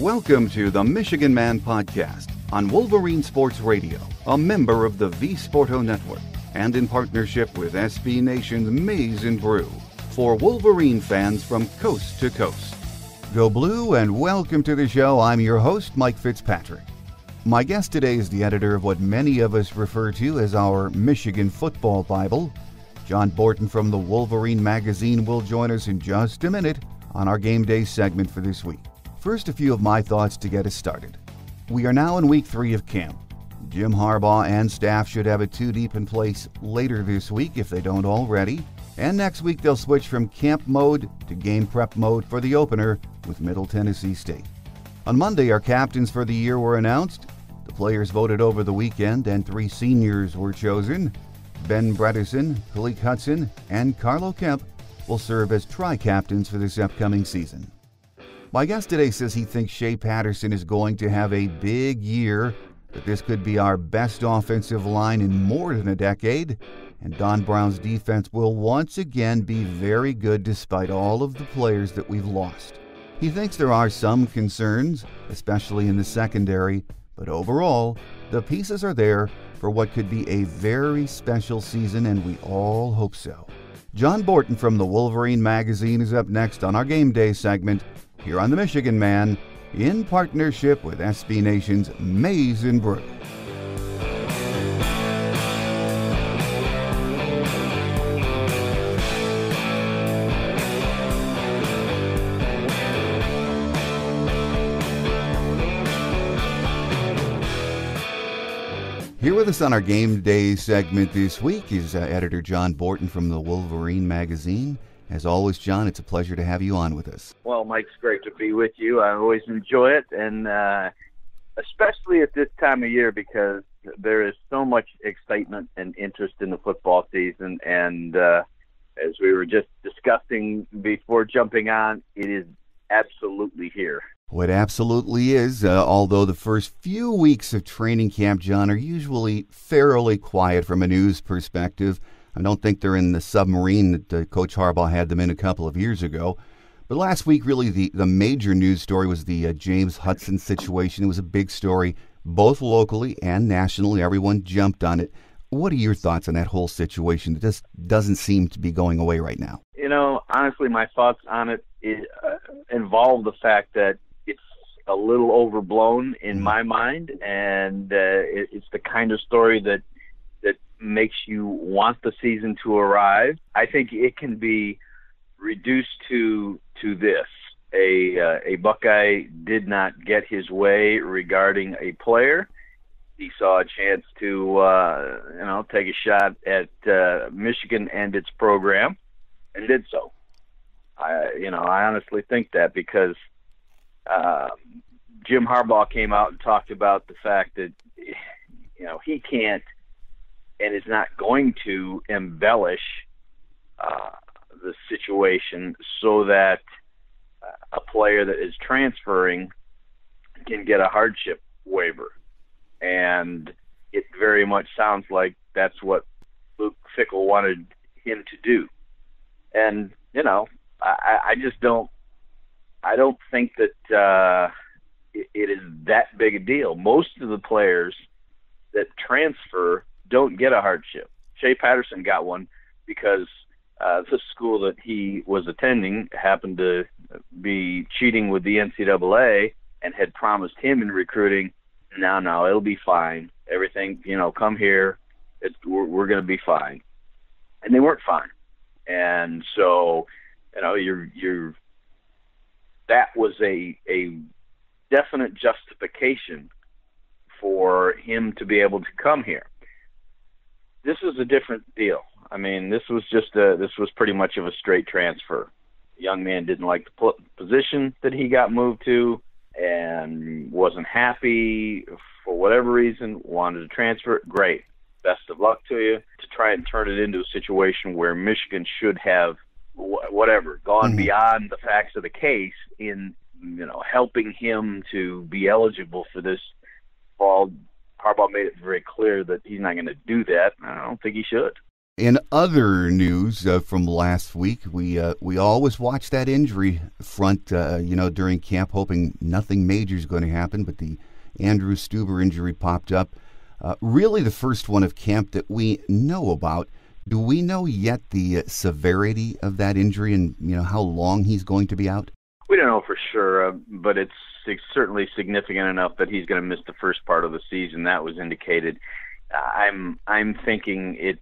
Welcome to the Michigan Man Podcast on Wolverine Sports Radio, a member of the vSporto Network, and in partnership with SB Nation's Maize & Brew, for Wolverine fans from coast to coast. Go Blue and welcome to the show. I'm your host, Mike Fitzpatrick. My guest today is the editor of what many of us refer to as our Michigan Football Bible. John Borton from the Wolverine Magazine will join us in just a minute on our game day segment for this week. First, a few of my thoughts to get us started. We are now in week 3 of camp. Jim Harbaugh and staff should have it too deep in place later this week if they don't already. And next week they'll switch from camp mode to game prep mode for the opener with Middle Tennessee State. On Monday, our captains for the year were announced. The players voted over the weekend and 3 seniors were chosen. Ben Bredesen, Khaleke Hudson, and Carlo Kemp will serve as tri-captains for this upcoming season. My guest today says he thinks Shea Patterson is going to have a big year, that this could be our best offensive line in more than a decade, and Don Brown's defense will once again be very good despite all of the players that we've lost. He thinks there are some concerns, especially in the secondary, but overall, the pieces are there for what could be a very special season, and we all hope so. John Borton from the Wolverine Magazine is up next on our game day segment, here on The Michigan Man, in partnership with SB Nation's Maize & Brew. Here with us on our game day segment this week is editor John Borton from the Wolverine Magazine. As always, John, it's a pleasure to have you on with us. Well, Mike, it's great to be with you. I always enjoy it, and especially at this time of year because there is so much excitement and interest in the football season. And as we were just discussing before jumping on, it is absolutely here. Well, it absolutely is, although the first few weeks of training camp, John, are usually fairly quiet from a news perspective. I don't think they're in the submarine that Coach Harbaugh had them in a couple of years ago. But last week, really, the major news story was the James Hudson situation. It was a big story, both locally and nationally. Everyone jumped on it. What are your thoughts on that whole situation that just doesn't seem to be going away right now? You know, honestly, my thoughts on it involve the fact that it's a little overblown in my mind, and it's the kind of story that makes you want the season to arrive. I think it can be reduced to this: a Buckeye did not get his way regarding a player. He saw a chance to take a shot at Michigan and its program, and did so. I honestly think that because Jim Harbaugh came out and talked about the fact that he can't and is not going to embellish the situation so that a player that is transferring can get a hardship waiver. And it very much sounds like that's what Luke Fickell wanted him to do. And, I just don't think that it is that big a deal. Most of the players that transfer don't get a hardship. Shea Patterson got one because the school that he was attending happened to be cheating with the NCAA and had promised him in recruiting, no, it'll be fine. Everything, come here. We're going to be fine. And they weren't fine. And so, that was a definite justification for him to be able to come here. This is a different deal. I mean, this was pretty much of a straight transfer. The young man didn't like the position that he got moved to and wasn't happy for whatever reason, wanted to transfer. Great. Best of luck to you. To try and turn it into a situation where Michigan should have gone beyond the facts of the case in, helping him to be eligible for this fall. Harbaugh made it very clear that he's not going to do that. I don't think he should. In other news from last week, we always watch that injury front, during camp, hoping nothing major is going to happen. But the Andrew Stuber injury popped up, really the first one of camp that we know about. Do we know yet the severity of that injury and how long he's going to be out? We don't know for sure, but it's certainly significant enough that he's going to miss the first part of the season. That was indicated. I'm thinking it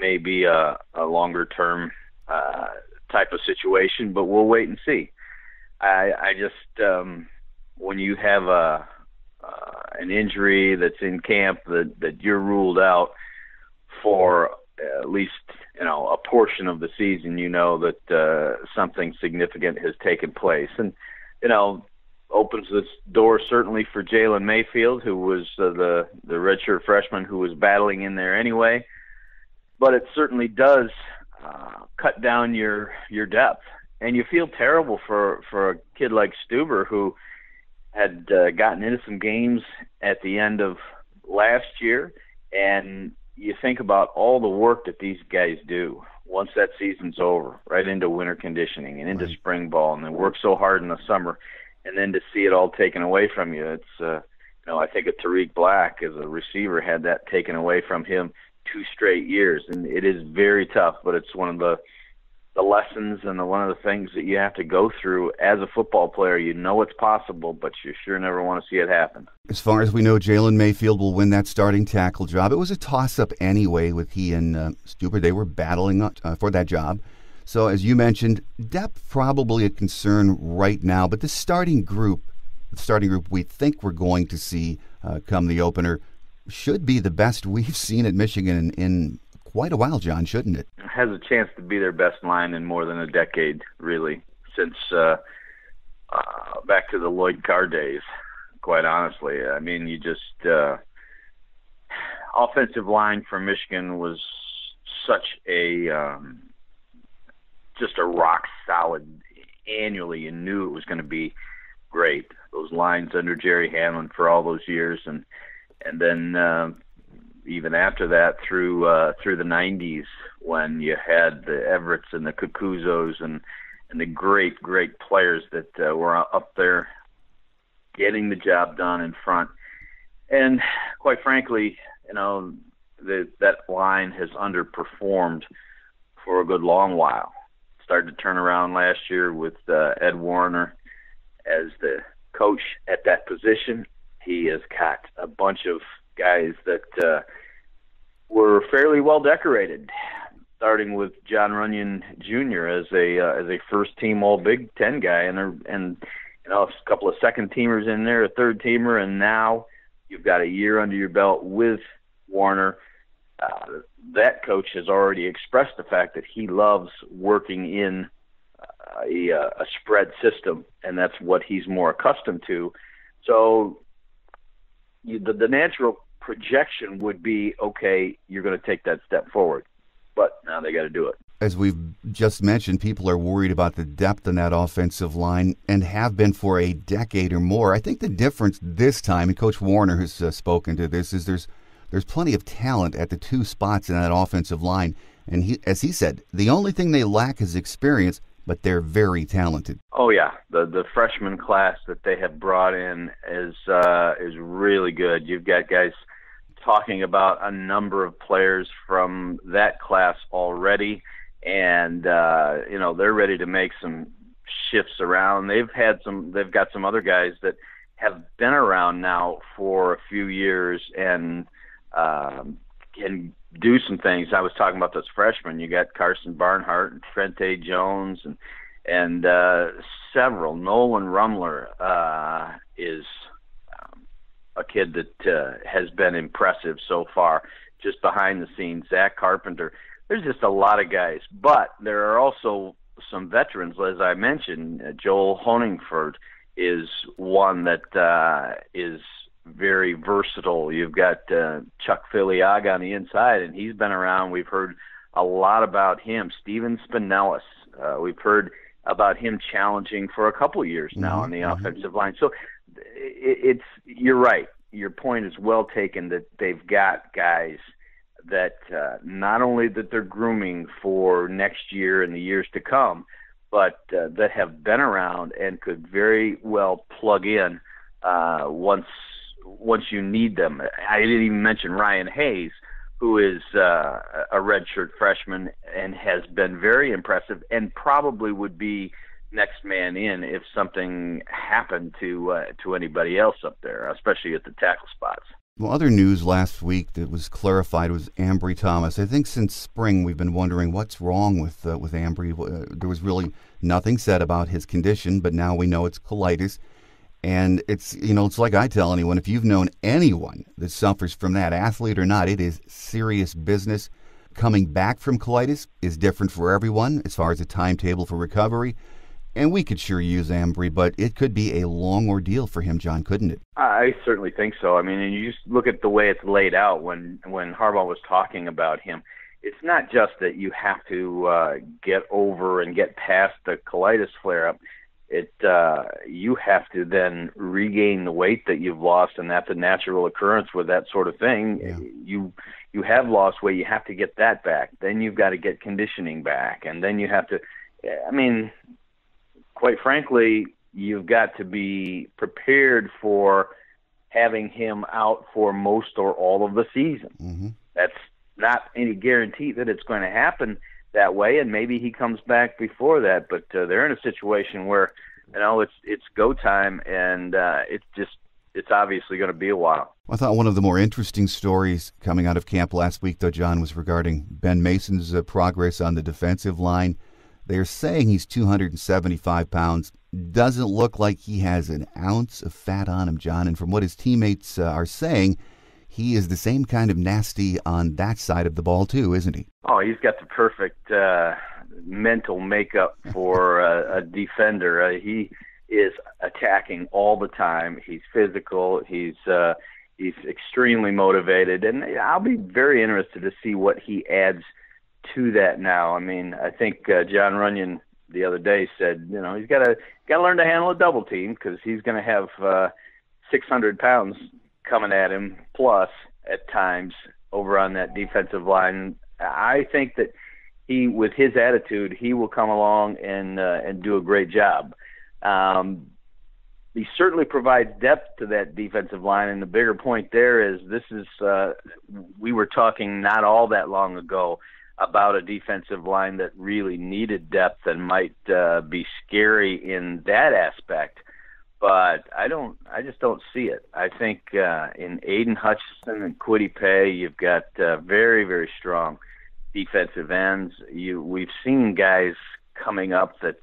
may be a longer-term type of situation, but we'll wait and see. I just when you have an injury that's in camp that you're ruled out for at least a portion of the season, that something significant has taken place, and opens this door certainly for Jalen Mayfield, who was the redshirt freshman who was battling in there anyway. But it certainly does cut down your depth, and you feel terrible for a kid like Stuber, who had gotten into some games at the end of last year. And you think about all the work that these guys do once that season's over, right into winter conditioning and into spring ball, and they work so hard in the summer, and then to see it all taken away from you. It's I think of Tarik Black as a receiver had that taken away from him 2 straight years, and it is very tough, but it's one of the lessons and one of the things that you have to go through as a football player. It's possible, but you sure never want to see it happen. As far as we know, Jalen Mayfield will win that starting tackle job. It was a toss-up anyway with he and Stuber. They were battling for that job. So as you mentioned, depth probably a concern right now, but the starting group we think we're going to see come the opener should be the best we've seen at Michigan in quite a while, John, shouldn't it? It has a chance to be their best line in more than a decade, really, since back to the Lloyd Carr days, quite honestly. I mean, you just offensive line for Michigan was such a just a rock-solid annually. You knew it was going to be great. Those lines under Jerry Hanlon for all those years, and then even after that through the 90s, when you had the Everetts and the Kukuzos and the great players that were up there getting the job done in front. And quite frankly, that line has underperformed for a good long while. Started to turn around last year with Ed Warner as the coach at that position. He has got a bunch of guys that were fairly well decorated, starting with John Runyon Jr. as a first-team All-Big Ten guy, and a couple of second-teamers in there, a third-teamer, and now you've got a year under your belt with Warner. That coach has already expressed the fact that he loves working in a spread system, and that's what he's more accustomed to. So the natural projection would be, okay, you're going to take that step forward, but now they got to do it. As we've just mentioned, people are worried about the depth in that offensive line and have been for a decade or more. I think the difference this time, and Coach Warner has spoken to this, is there's plenty of talent at the 2 spots in that offensive line. And he, as he said, the only thing they lack is experience, but they're very talented. Oh yeah, the freshman class that they have brought in is really good. You've got guys talking about a number of players from that class already, and they're ready to make some shifts around. They've got some other guys that have been around now for a few years and can do some things. I was talking about those freshmen. You got Carson Barnhart and Trent A. Jones and several. Nolan Rumler is a kid that has been impressive so far, just behind the scenes. Zach Carpenter. There's just a lot of guys, but there are also some veterans, as I mentioned. Joel Honingford is one that is very versatile. You've got Chuck Filiaga on the inside, and he's been around. We've heard a lot about him. Steven Spinellis, we've heard about him challenging for a couple of years now on the offensive line. So you're right. Your point is well taken that they've got guys that not only that they're grooming for next year and the years to come, but that have been around and could very well plug in once you need them. I didn't even mention Ryan Hayes, who is a redshirt freshman and has been very impressive and probably would be next man in if something happened to anybody else up there, especially at the tackle spots. Well, other news last week that was clarified was Ambry Thomas. I think since spring we've been wondering what's wrong with Ambry. There was really nothing said about his condition, but now we know it's colitis. And it's, you know, it's like I tell anyone, if you've known anyone that suffers from that, athlete or not, it is serious business. Coming back from colitis is different for everyone as far as the timetable for recovery. And we could sure use Ambry, but it could be a long ordeal for him, John, couldn't it? I certainly think so. I mean, and you just look at the way it's laid out when Harbaugh was talking about him. It's not just that you have to get over and get past the colitis flare-up. You have to then regain the weight that you've lost, and that's a natural occurrence with that sort of thing. Yeah. You have lost weight. You have to get that back. Then you've got to get conditioning back, and then you have to – I mean – quite frankly, you've got to be prepared for having him out for most or all of the season. Mm-hmm. That's not any guarantee that it's going to happen that way, and maybe he comes back before that. But they're in a situation where, you know, it's go time, and it's obviously going to be a while. I thought one of the more interesting stories coming out of camp last week, though, John, was regarding Ben Mason's progress on the defensive line. They're saying he's 275 pounds. Doesn't look like he has an ounce of fat on him, John. And from what his teammates are saying, he is the same kind of nasty on that side of the ball, too, isn't he? Oh, he's got the perfect mental makeup for a defender. He is attacking all the time. He's physical. He's extremely motivated. And I'll be very interested to see what he adds to that now. I mean, I think John Runyon the other day said, you know, he's got to learn to handle a double team because he's going to have 600 pounds coming at him plus at times over on that defensive line. I think that he, with his attitude, he will come along and do a great job. He certainly provides depth to that defensive line, and the bigger point there is this is we were talking not all that long ago about a defensive line that really needed depth and might be scary in that aspect, but I just don't see it. I think in Aiden Hutchinson and Kwity Paye, you've got very, very strong defensive ends. We've seen guys coming up that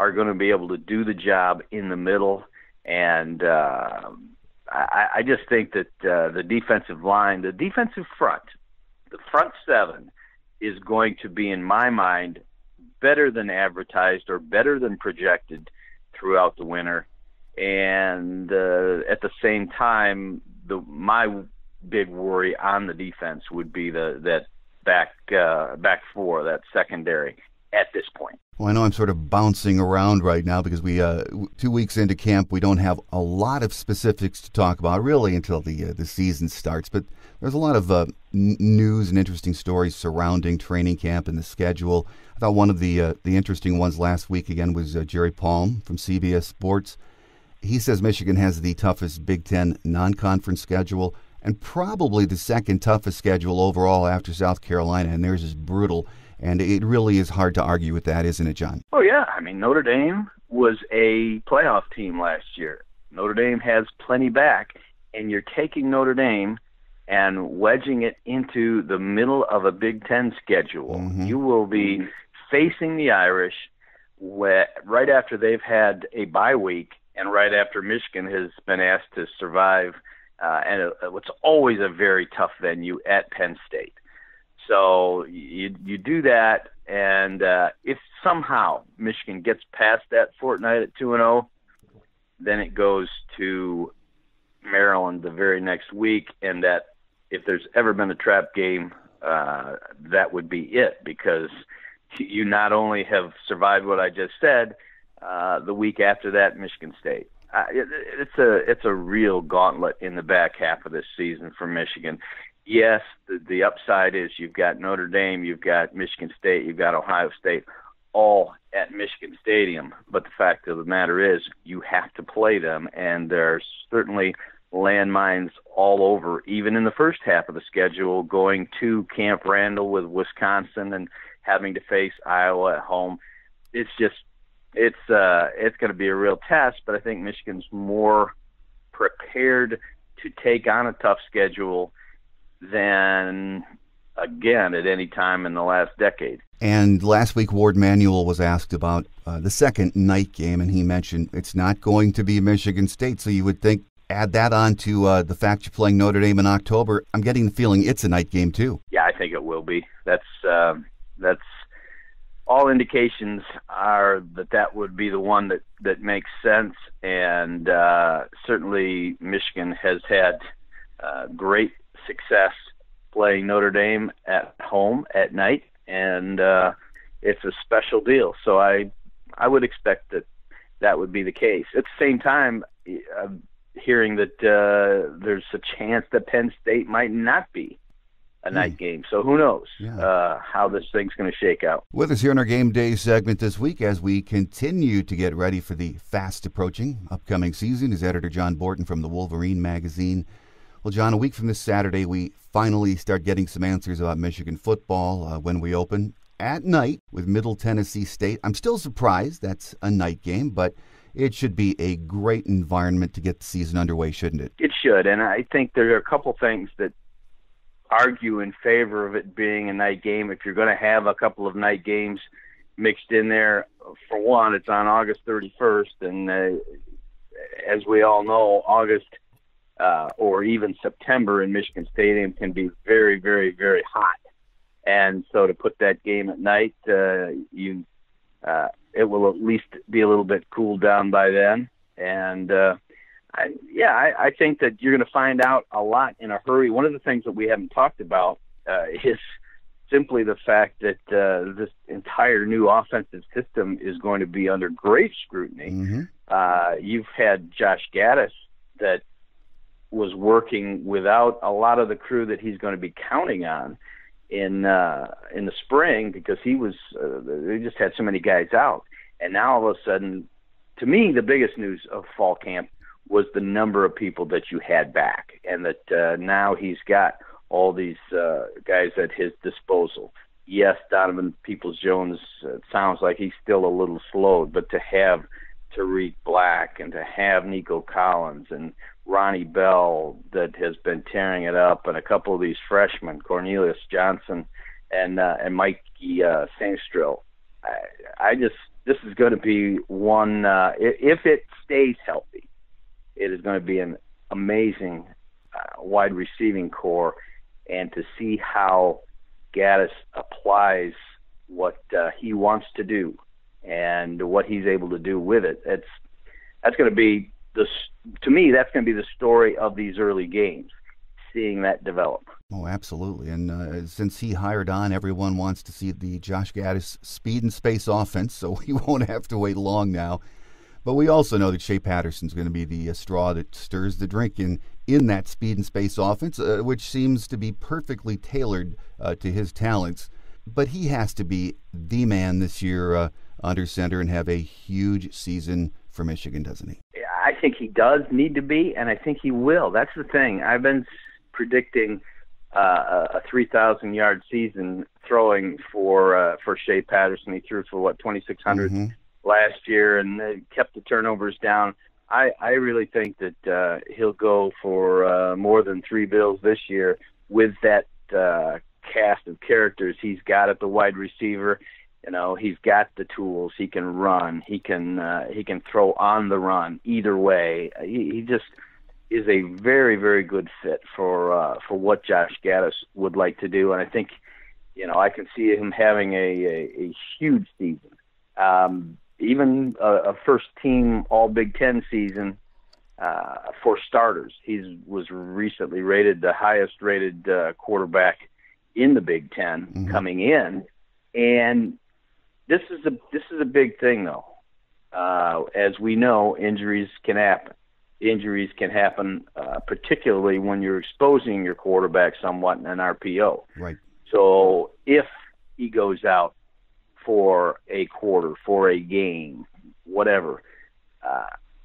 are going to be able to do the job in the middle, and I just think that the defensive line, the defensive front, the front seven, is going to be, in my mind, better than advertised or better than projected throughout the winter. And at the same time, my big worry on the defense would be that back four, that secondary, at this point. Well, I know I'm sort of bouncing around right now because we 2 weeks into camp, we don't have a lot of specifics to talk about really until the season starts. But there's a lot of news and interesting stories surrounding training camp and the schedule. I thought one of the interesting ones last week again was Jerry Palm from CBS Sports. He says Michigan has the toughest Big Ten non-conference schedule and probably the second toughest schedule overall after South Carolina, and theirs is brutal. And it really is hard to argue with that, isn't it, John? Oh, yeah. I mean, Notre Dame was a playoff team last year. Notre Dame has plenty back, and you're taking Notre Dame and wedging it into the middle of a Big Ten schedule. Mm-hmm. You will be facing the Irish right after they've had a bye week and right after Michigan has been asked to survive and what's always a very tough venue at Penn State. So you do that, and if somehow Michigan gets past that fortnight at 2-0, then it goes to Maryland the very next week, and that if there's ever been a trap game, that would be it, because you not only have survived what I just said, the week after that, Michigan State. It's a real gauntlet in the back half of this season for Michigan. yes, the upside is you've got Notre Dame, you've got Michigan State, you've got Ohio State, all at Michigan Stadium. But the fact of the matter is you have to play them, and there's certainly landmines all over, even in the first half of the schedule, going to Camp Randall with Wisconsin and having to face Iowa at home. It's just it's going to be a real test, but I think Michigan's more prepared to take on a tough schedule than, again, at any time in the last decade. And last week, Ward Manuel was asked about the second night game, and he mentioned it's not going to be Michigan State, so you would think add that on to the fact you're playing Notre Dame in October. I'm getting the feeling it's a night game, too. Yeah, I think it will be. That's all indications are that would be the one that makes sense, and certainly Michigan has had great success playing Notre Dame at home at night, and it's a special deal. So I would expect that would be the case. At the same time, I'm hearing that there's a chance that Penn State might not be a night game. So who knows how this thing's going to shake out. With us here in our Game Day segment this week as we continue to get ready for the fast-approaching upcoming season is editor John Borton from the Wolverine Magazine. Well, John, a week from this Saturday, we finally start getting some answers about Michigan football when we open at night with Middle Tennessee State. I'm still surprised that's a night game, but it should be a great environment to get the season underway, shouldn't it? It should, and I think there are a couple things that argue in favor of it being a night game. If you're going to have a couple of night games mixed in there, for one, it's on August 31st, and as we all know, August or even September in Michigan Stadium can be very, very, very hot. And so to put that game at night, it will at least be a little bit cooled down by then. And I think that you're going to find out a lot in a hurry. One of the things that we haven't talked about is simply the fact that this entire new offensive system is going to be under great scrutiny. Mm-hmm. You've had Josh Gattis that was working without a lot of the crew that he's going to be counting on in the spring because he was they just had so many guys out. And now all of a sudden, to me, the biggest news of fall camp was the number of people that you had back, and that now he's got all these guys at his disposal. Yes, Donovan Peoples-Jones sounds like he's still a little slowed, but to have Tarik Black and to have Nico Collins and Ronnie Bell that has been tearing it up, and a couple of these freshmen, Cornelius Johnson and Mikey Sanstril, this is going to be one, if it stays healthy, it is going to be an amazing wide receiving core, and to see how Gattis applies what he wants to do and what he's able to do with it. That's going to be to me, that's going to be the story of these early games, seeing that develop. Oh, absolutely. And since he hired on, everyone wants to see the Josh Gattis speed and space offense, so we won't have to wait long now. But we also know that Shea Patterson's going to be the straw that stirs the drink in that speed and space offense, which seems to be perfectly tailored to his talents. But he has to be the man this year under center and have a huge season for Michigan, doesn't he? Yeah, I think he does need to be, and I think he will. That's the thing. I've been predicting a 3,000-yard season throwing for Shea Patterson. He threw for, 2,600? Mm-hmm. Last year, and they kept the turnovers down. I really think that he'll go for more than three bills this year with that cast of characters he's got at the wide receiver. You know, he's got the tools. He can run. He can throw on the run either way. He just is a very, very good fit for what Josh Gattis would like to do. And I think, I can see him having a huge season. Even a first-team All-Big Ten season for starters. He was recently rated the highest-rated quarterback in the Big Ten coming in, and this is a big thing, though. As we know, injuries can happen. injuries can happen, particularly when you're exposing your quarterback somewhat in an RPO. Right. So if he goes out for a quarter, for a game, whatever,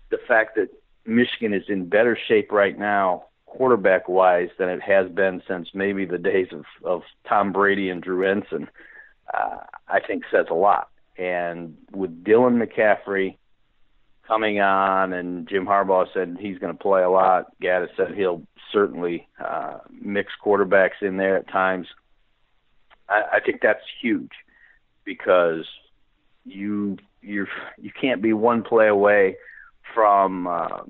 the fact that Michigan is in better shape right now quarterback-wise than it has been since maybe the days of Tom Brady and Drew Ensign, I think says a lot. And with Dylan McCaffrey coming on, and Jim Harbaugh said he's going to play a lot, Gattis said he'll certainly mix quarterbacks in there at times, I think that's huge, because you can't be one play away from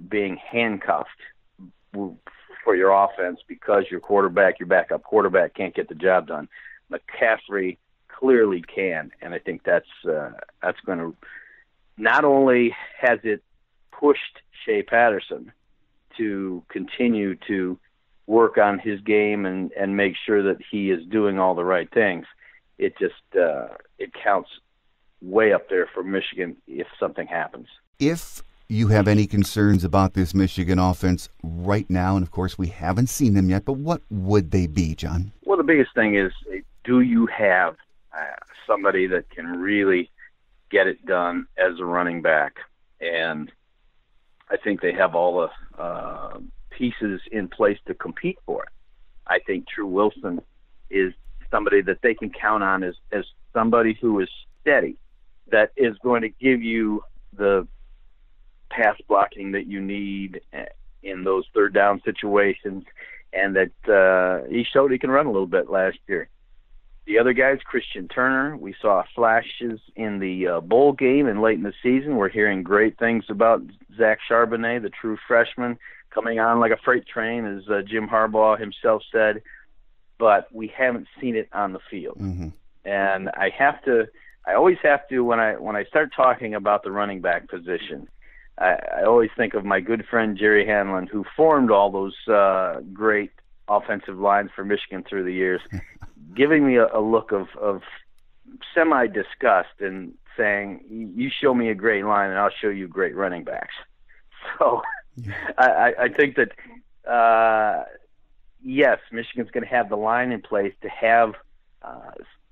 being handcuffed for your offense because your quarterback, your backup quarterback, can't get the job done. McCaffrey clearly can, and I think that's going to not only has it pushed Shea Patterson to continue to work on his game and make sure that he is doing all the right things. It just it counts way up there for Michigan if something happens. If you have any concerns about this Michigan offense right now, and of course we haven't seen them yet, but what would they be, John? Well, the biggest thing is, do you have somebody that can really get it done as a running back? And I think they have all the pieces in place to compete for it. I think True Wilson is somebody that they can count on as somebody who is steady, that is going to give you the pass blocking that you need in those third down situations, and that he showed he can run a little bit last year. The other guys, Christian Turner, we saw flashes in the bowl game and late in the season. We're hearing great things about Zach Charbonnet, the true freshman, coming on like a freight train, as Jim Harbaugh himself said, but we haven't seen it on the field. Mm-hmm. And I always have to, when I start talking about the running back position, I always think of my good friend Jerry Hanlon, who formed all those great offensive lines for Michigan through the years, giving me a look of semi-disgust and saying, you show me a great line and I'll show you great running backs. So yeah. I think that, yes, Michigan's going to have the line in place to have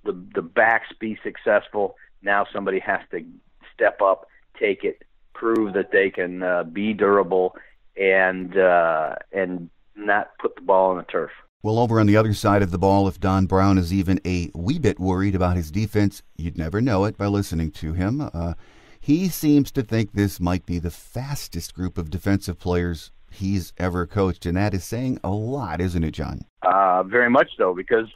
the backs be successful. Now somebody has to step up, take it, prove that they can be durable and not put the ball on the turf. Well, over on the other side of the ball, if Don Brown is even a wee bit worried about his defense, you'd never know it by listening to him. He seems to think this might be the fastest group of defensive players he's ever coached, and that is saying a lot, isn't it, John? Very much so, because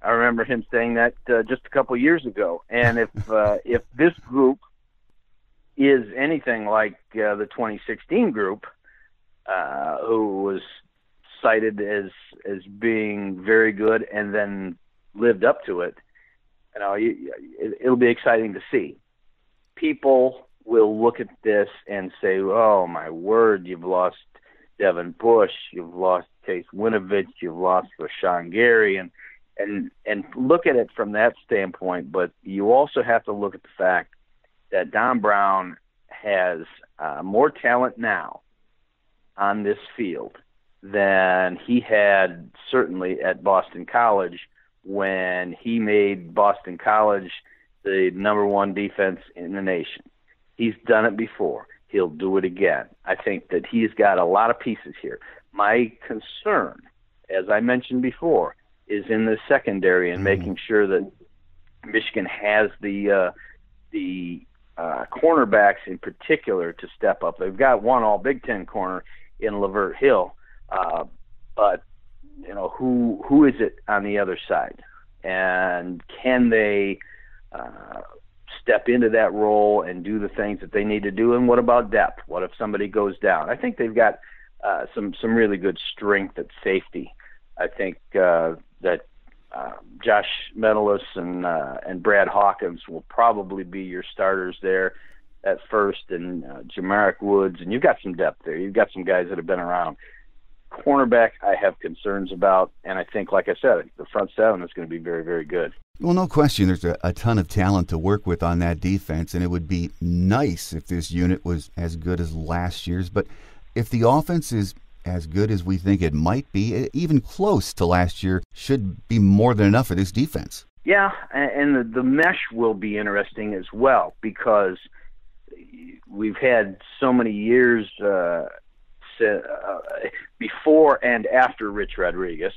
I remember him saying that just a couple years ago. And if this group is anything like the 2016 group, who was cited as being very good and then lived up to it, you know, it'll be exciting to see. People will look at this and say, "Oh my word, you've lost Devin Bush, you've lost Case Winovich, you've lost Rashawn Gary," and look at it from that standpoint. But you also have to look at the fact that Don Brown has more talent now on this field than he had certainly at Boston College, when he made Boston College the number one defense in the nation. He's done it before. He'll do it again. I think that he's got a lot of pieces here. My concern, as I mentioned before, is in the secondary and making sure that Michigan has the cornerbacks in particular to step up. They've got one All-Big Ten corner in LaVert Hill, but you know, who is it on the other side, and can they step into that role and do the things that they need to do? And what about depth? What if somebody goes down? I think they've got some really good strength at safety. I think that Josh Metellus and Brad Hawkins will probably be your starters there at first, and Jamaric Woods, and you've got some depth there. You've got some guys that have been around. Cornerback, I have concerns about, and I think, like I said, the front seven is going to be very, very good. Well, no question, there's a ton of talent to work with on that defense, and it would be nice if this unit was as good as last year's, but If the offense is as good as we think it might be, even close to last year, should be more than enough for this defense. Yeah, and the mesh will be interesting as well, because we've had so many years before and after Rich Rodriguez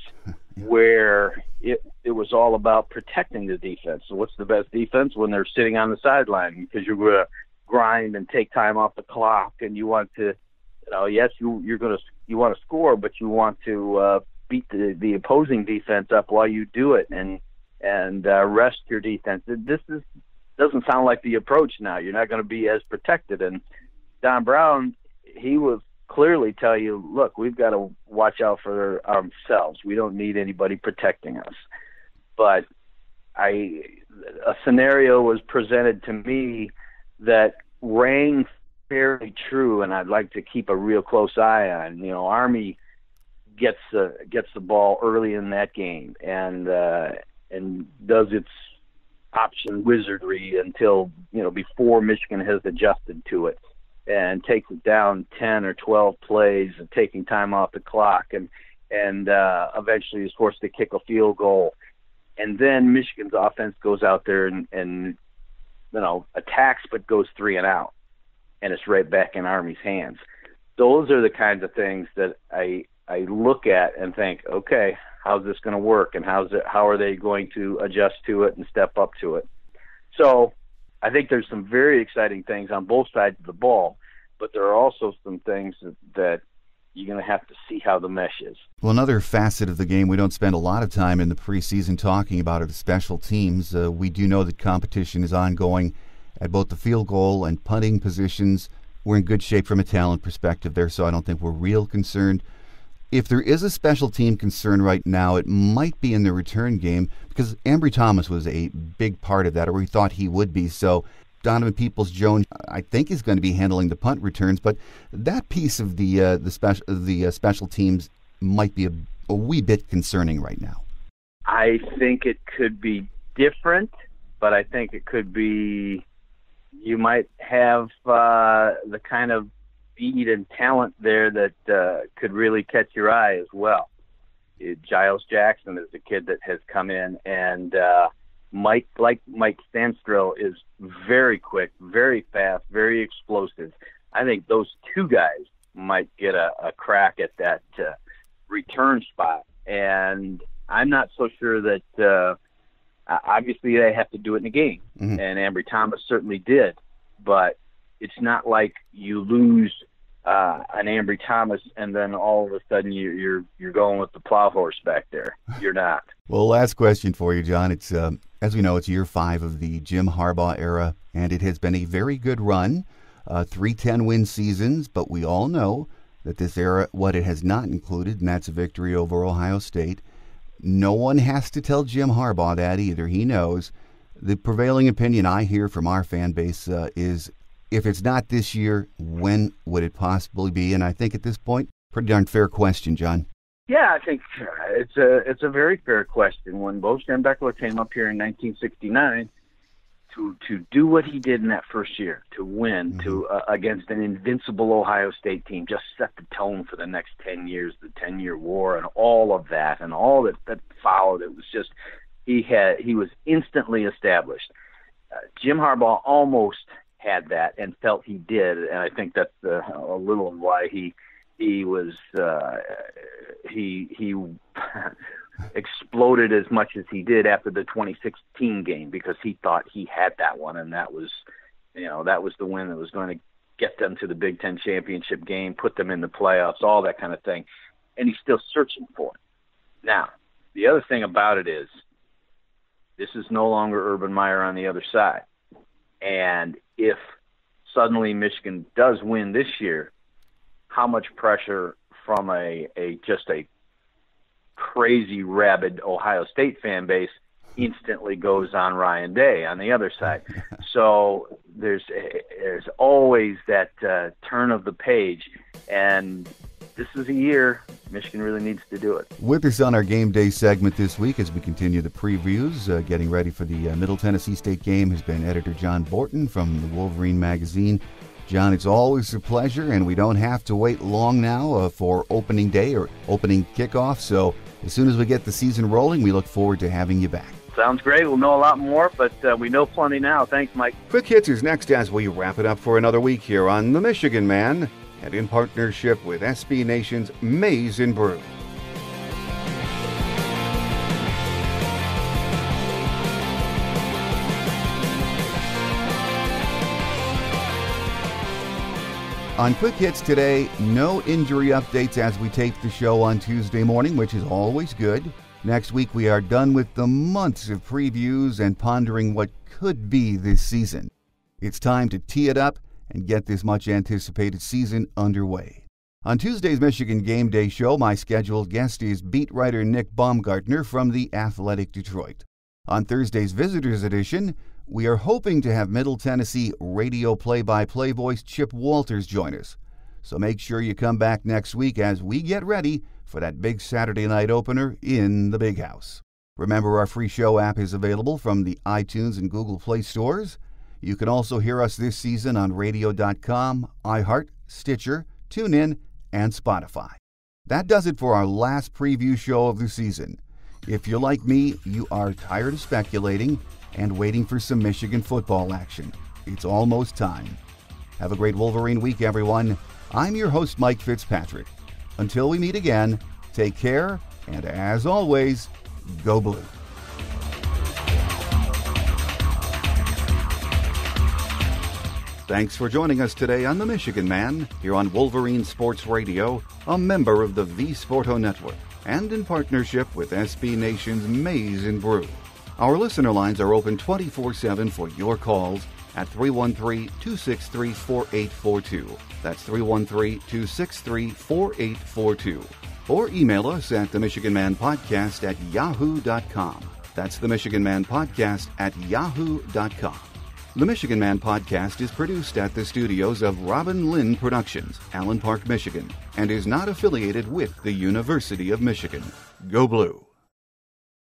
where it was all about protecting the defense. So what's the best defense when they're sitting on the sideline? Because you're going to grind and take time off the clock, and you want to, yes, you want to score, but you want to beat the opposing defense up while you do it, and rest your defense. Doesn't sound like the approach now. You're not going to be as protected. And Don Brown, he will clearly tell you, look, we've got to watch out for ourselves. We don't need anybody protecting us. But a scenario was presented to me that rang fairly true, and I'd like to keep a real close eye on. Army gets the ball early in that game and does its option wizardry until before Michigan has adjusted to it, and takes it down 10 or 12 plays and taking time off the clock, and eventually is forced to kick a field goal, and then Michigan's offense goes out there and attacks, but goes 3 and out, and it's right back in Army's hands. Those are the kinds of things that I look at and think, okay, how's this going to work, and how are they going to adjust to it and step up to it? So I think there's some very exciting things on both sides of the ball, but there are also some things that you're going to have to see how the mesh is. Well, another facet of the game we don't spend a lot of time in the preseason talking about are the special teams. We do know that competition is ongoing at both the field goal and punting positions. We're in good shape from a talent perspective there, so I don't think we're real concerned. If there is a special team concern right now, it might be in the return game, because Ambry Thomas was a big part of that, or we thought he would be. So Donovan Peoples-Jones, I think, is going to be handling the punt returns, but that piece of the special teams might be a wee bit concerning right now. I think it could be different, but I think it could be you might have the kind of speed and talent there that could really catch your eye as well. Giles Jackson is the kid that has come in, and Mike Sanstril is very quick, very fast, very explosive. I think those two guys might get a crack at that return spot, and I'm not so sure that obviously they have to do it in the game, mm-hmm. and Ambry Thomas certainly did, but it's not like you lose an Ambry Thomas and then all of a sudden you're going with the plow horse back there. You're not. Well, last question for you, John. It's as we know, it's year 5 of the Jim Harbaugh era, and it has been a very good run, 3 10-win seasons. But we all know that this era, what it has not included, and that's a victory over Ohio State. No one has to tell Jim Harbaugh that either. He knows. The prevailing opinion I hear from our fan base is, if it's not this year, when would it possibly be? And I think at this point, pretty darn fair question, John. Yeah, I think it's a very fair question. When Bo Schembechler came up here in 1969 to do what he did in that first year, to win mm-hmm. Against an invincible Ohio State team, just set the tone for the next 10 years, the 10-year war and all of that and all that followed. It was just he was instantly established. Jim Harbaugh almost had that and felt he did, and I think that's a little why he exploded as much as he did after the 2016 game, because he thought he had that one, and that was the win that was going to get them to the Big Ten championship game, put them in the playoffs, all that kind of thing, and he's still searching for it. Now, the other thing about it is, this is no longer Urban Meyer on the other side, and if suddenly Michigan does win this year, how much pressure from a crazy rabid Ohio State fan base instantly goes on Ryan Day on the other side. So there's always that turn of the page, and this is a year Michigan really needs to do it. With us on our game day segment this week as we continue the previews, getting ready for the Middle Tennessee State game, has been editor John Borton from the Wolverine Magazine. John, it's always a pleasure, and we don't have to wait long now for opening day or opening kickoff. So as soon as we get the season rolling, we look forward to having you back. Sounds great. We'll know a lot more, but we know plenty now. Thanks, Mike. Quick Hits is next as we wrap it up for another week here on The Michigan Man and in partnership with SB Nation's Maize and Brew. On Quick Hits today, no injury updates as we tape the show on Tuesday morning, which is always good. Next week, we are done with the months of previews and pondering what could be this season. It's time to tee it up and get this much-anticipated season underway. On Tuesday's Michigan Game Day show, my scheduled guest is beat writer Nick Baumgartner from The Athletic Detroit. On Thursday's Visitors Edition, we are hoping to have Middle Tennessee radio play-by-play voice Chip Walters join us. So make sure you come back next week as we get ready for that big Saturday night opener in the Big House. Remember, our free show app is available from the iTunes and Google Play stores. You can also hear us this season on radio.com, iHeart, Stitcher, TuneIn, and Spotify. That does it for our last preview show of the season. If you're like me, you are tired of speculating and waiting for some Michigan football action. It's almost time. Have a great Wolverine week, everyone. I'm your host, Mike Fitzpatrick. Until we meet again, take care, and as always, go blue. Thanks for joining us today on The Michigan Man, here on Wolverine Sports Radio, a member of the vSporto Network, and in partnership with SB Nation's Maize and Brew. Our listener lines are open 24/7 for your calls at 313-263-4842. That's 313-263-4842. Or email us at themichiganmanpodcast@yahoo.com. That's themichiganmanpodcast@yahoo.com. The Michigan Man Podcast is produced at the studios of Robin Lynn Productions, Allen Park, Michigan, and is not affiliated with the University of Michigan. Go Blue!